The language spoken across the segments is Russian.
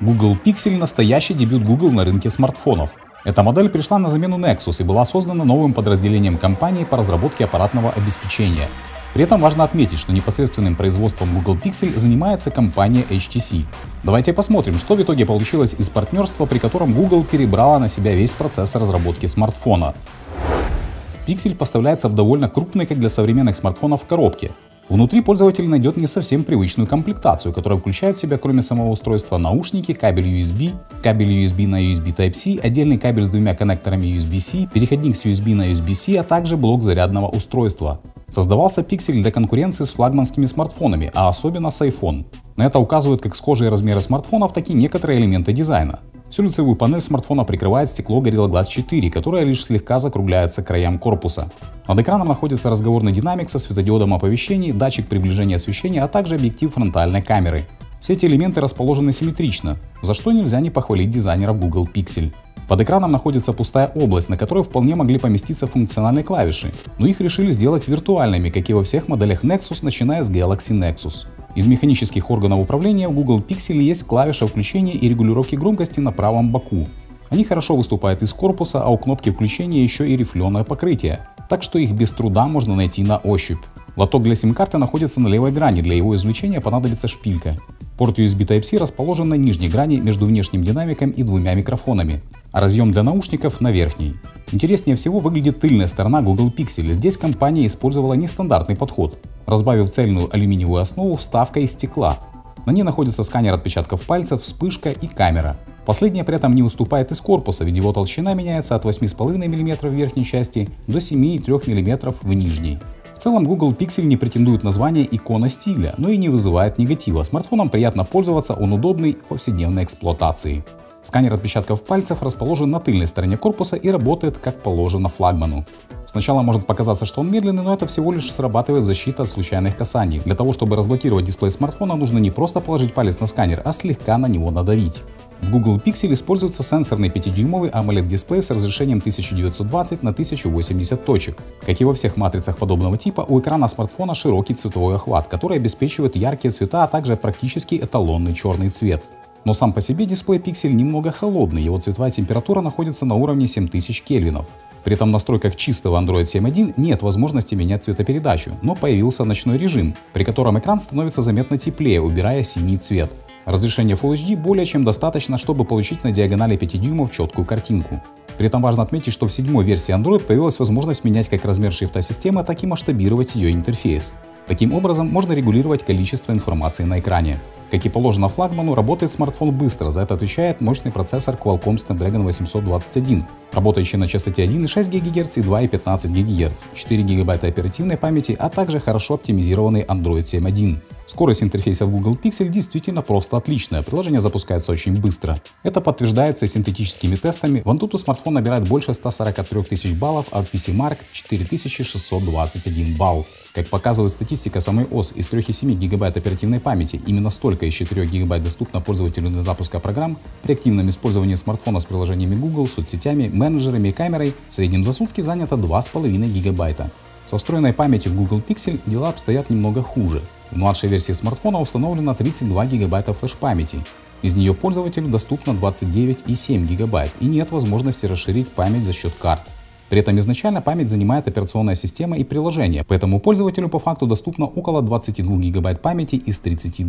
Google Pixel – настоящий дебют Google на рынке смартфонов. Эта модель пришла на замену Nexus и была создана новым подразделением компании по разработке аппаратного обеспечения. При этом важно отметить, что непосредственным производством Google Pixel занимается компания HTC. Давайте посмотрим, что в итоге получилось из партнерства, при котором Google перебрала на себя весь процесс разработки смартфона. Pixel поставляется в довольно крупной, как для современных смартфонов, коробке. Внутри пользователь найдет не совсем привычную комплектацию, которая включает в себя, кроме самого устройства, наушники, кабель USB на USB Type-C, отдельный кабель с двумя коннекторами USB-C, переходник с USB на USB-C, а также блок зарядного устройства. Создавался Pixel для конкуренции с флагманскими смартфонами, а особенно с iPhone. На это указывают как схожие размеры смартфонов, так и некоторые элементы дизайна. Всю лицевую панель смартфона прикрывает стекло Gorilla Glass 4, которое лишь слегка закругляется к краям корпуса. Над экраном находится разговорный динамик со светодиодом оповещений, датчик приближения освещения, а также объектив фронтальной камеры. Все эти элементы расположены симметрично, за что нельзя не похвалить дизайнеров Google Pixel. Под экраном находится пустая область, на которой вполне могли поместиться функциональные клавиши, но их решили сделать виртуальными, как и во всех моделях Nexus, начиная с Galaxy Nexus. Из механических органов управления в Google Pixel есть клавиша включения и регулировки громкости на правом боку. Они хорошо выступают из корпуса, а у кнопки включения еще и рифленое покрытие, так что их без труда можно найти на ощупь. Лоток для сим-карты находится на левой грани, для его извлечения понадобится шпилька. Порт USB Type-C расположен на нижней грани между внешним динамиком и двумя микрофонами, а разъем для наушников на верхней. Интереснее всего выглядит тыльная сторона Google Pixel. Здесь компания использовала нестандартный подход, разбавив цельную алюминиевую основу вставкой из стекла. На ней находится сканер отпечатков пальцев, вспышка и камера. Последняя при этом не уступает из корпуса, ведь его толщина меняется от 8,5 мм в верхней части до 7,3 мм в нижней. В целом Google Pixel не претендует на звание икона стиля, но и не вызывает негатива. Смартфоном приятно пользоваться, он удобный в повседневной эксплуатации. Сканер отпечатков пальцев расположен на тыльной стороне корпуса и работает как положено флагману. Сначала может показаться, что он медленный, но это всего лишь срабатывает защита от случайных касаний. Для того, чтобы разблокировать дисплей смартфона, нужно не просто положить палец на сканер, а слегка на него надавить. В Google Pixel используется сенсорный 5-дюймовый AMOLED-дисплей с разрешением 1920 на 1080 точек. Как и во всех матрицах подобного типа, у экрана смартфона широкий цветовой охват, который обеспечивает яркие цвета, а также практически эталонный черный цвет. Но сам по себе дисплей Pixel немного холодный, его цветовая температура находится на уровне 7000 кельвинов. При этом в настройках чистого Android 7.1 нет возможности менять цветопередачу, но появился ночной режим, при котором экран становится заметно теплее, убирая синий цвет. Разрешение Full HD более чем достаточно, чтобы получить на диагонали 5 дюймов четкую картинку. При этом важно отметить, что в 7-й версии Android появилась возможность менять как размер шрифта системы, так и масштабировать ее интерфейс. Таким образом, можно регулировать количество информации на экране. Как и положено флагману, работает смартфон быстро, за это отвечает мощный процессор Qualcomm Snapdragon 821, работающий на частоте 1,6 ГГц и 2,15 ГГц, 4 ГБ оперативной памяти, а также хорошо оптимизированный Android 7.1. Скорость интерфейса в Google Pixel действительно просто отличная, приложение запускается очень быстро. Это подтверждается синтетическими тестами, в Antutu смартфон набирает больше 143 тысяч баллов, а в PCMark 4621 балл. Как показывает статистика самой ОС, из 3,7 ГБ оперативной памяти именно столько из 4 ГБ доступно пользователю для запуска программ при активном использовании смартфона с приложениями Google, соцсетями, менеджерами и камерой в среднем за сутки занято 2,5 ГБ. Со встроенной памятью в Google Pixel дела обстоят немного хуже. В младшей версии смартфона установлено 32 ГБ флеш-памяти. Из нее пользователю доступно 29,7 ГБ и нет возможности расширить память за счет карт. При этом изначально память занимает операционная система и приложение, поэтому пользователю по факту доступно около 22 ГБ памяти из 32.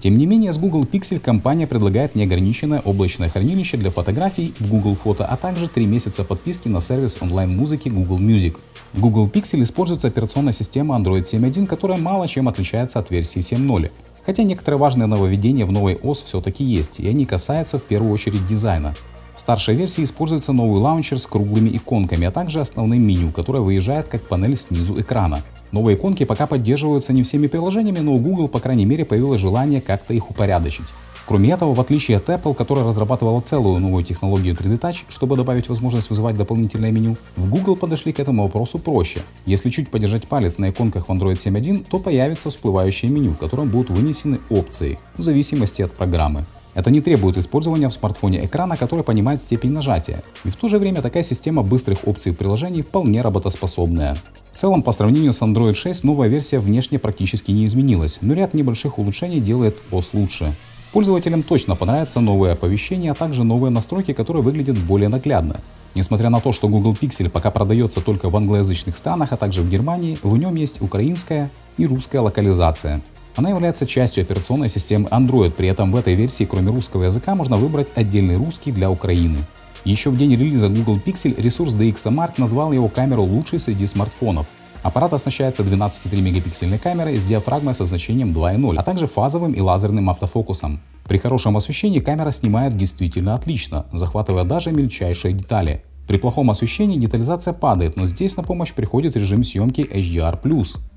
Тем не менее, с Google Pixel компания предлагает неограниченное облачное хранилище для фотографий в Google Фото, а также 3 месяца подписки на сервис онлайн-музыки Google Music. В Google Pixel используется операционная система Android 7.1, которая мало чем отличается от версии 7.0. Хотя некоторые важные нововведения в новой ОС все-таки есть, и они касаются в первую очередь дизайна. В старшей версии используется новый лаунчер с круглыми иконками, а также основным меню, которое выезжает как панель снизу экрана. Новые иконки пока поддерживаются не всеми приложениями, но у Google, по крайней мере, появилось желание как-то их упорядочить. Кроме этого, в отличие от Apple, которая разрабатывала целую новую технологию 3D Touch, чтобы добавить возможность вызывать дополнительное меню, в Google подошли к этому вопросу проще. Если чуть подержать палец на иконках в Android 7.1, то появится всплывающее меню, в котором будут вынесены опции, в зависимости от программы. Это не требует использования в смартфоне экрана, который понимает степень нажатия, и в то же время такая система быстрых опций приложений вполне работоспособная. В целом, по сравнению с Android 6, новая версия внешне практически не изменилась, но ряд небольших улучшений делает ОС лучше. Пользователям точно понравятся новые оповещения, а также новые настройки, которые выглядят более наглядно. Несмотря на то, что Google Pixel пока продается только в англоязычных странах, а также в Германии, в нем есть украинская и русская локализация. Она является частью операционной системы Android, при этом в этой версии кроме русского языка можно выбрать отдельный русский для Украины. Еще в день релиза Google Pixel ресурс DXMark назвал его камеру лучшей среди смартфонов. Аппарат оснащается 12,3-мегапиксельной камерой с диафрагмой со значением 2.0, а также фазовым и лазерным автофокусом. При хорошем освещении камера снимает действительно отлично, захватывая даже мельчайшие детали. При плохом освещении детализация падает, но здесь на помощь приходит режим съемки HDR+,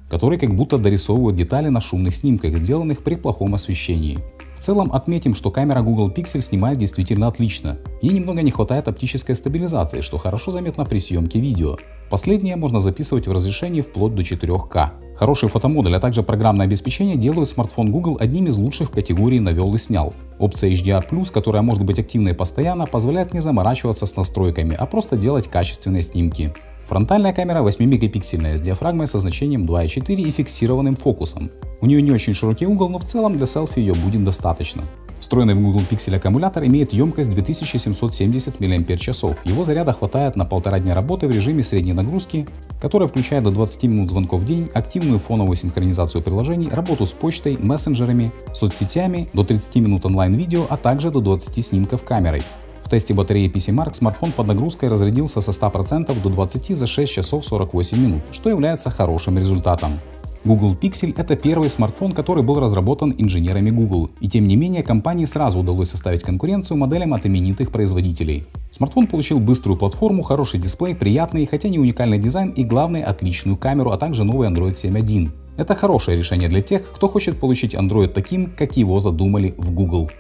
который как будто дорисовывает детали на шумных снимках, сделанных при плохом освещении. В целом отметим, что камера Google Pixel снимает действительно отлично. Ей немного не хватает оптической стабилизации, что хорошо заметно при съемке видео. Последнее можно записывать в разрешении вплоть до 4К. Хороший фотомодуль, а также программное обеспечение делают смартфон Google одним из лучших в категории «навел и снял». Опция HDR+, которая может быть активной постоянно, позволяет не заморачиваться с настройками, а просто делать качественные снимки. Фронтальная камера 8-мегапиксельная с диафрагмой со значением 2.4 и фиксированным фокусом. У нее не очень широкий угол, но в целом для селфи ее будет достаточно. Встроенный в Google Pixel аккумулятор имеет емкость 2770 мАч, его заряда хватает на 1,5 дня работы в режиме средней нагрузки, которая включает до 20 минут звонков в день, активную фоновую синхронизацию приложений, работу с почтой, мессенджерами, соцсетями, до 30 минут онлайн-видео, а также до 20 снимков камерой. В тесте батареи PCMark смартфон под нагрузкой разрядился со 100% до 20% за 6 часов 48 минут, что является хорошим результатом. Google Pixel — это первый смартфон, который был разработан инженерами Google, и тем не менее компании сразу удалось составить конкуренцию моделям от именитых производителей. Смартфон получил быструю платформу, хороший дисплей, приятный, хотя не уникальный дизайн и, главное, отличную камеру, а также новый Android 7.1. Это хорошее решение для тех, кто хочет получить Android таким, как его задумали в Google.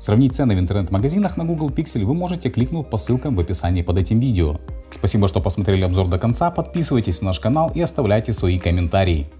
Сравнить цены в интернет-магазинах на Google Pixel вы можете, кликнув по ссылкам в описании под этим видео. Спасибо, что посмотрели обзор до конца, подписывайтесь на наш канал и оставляйте свои комментарии.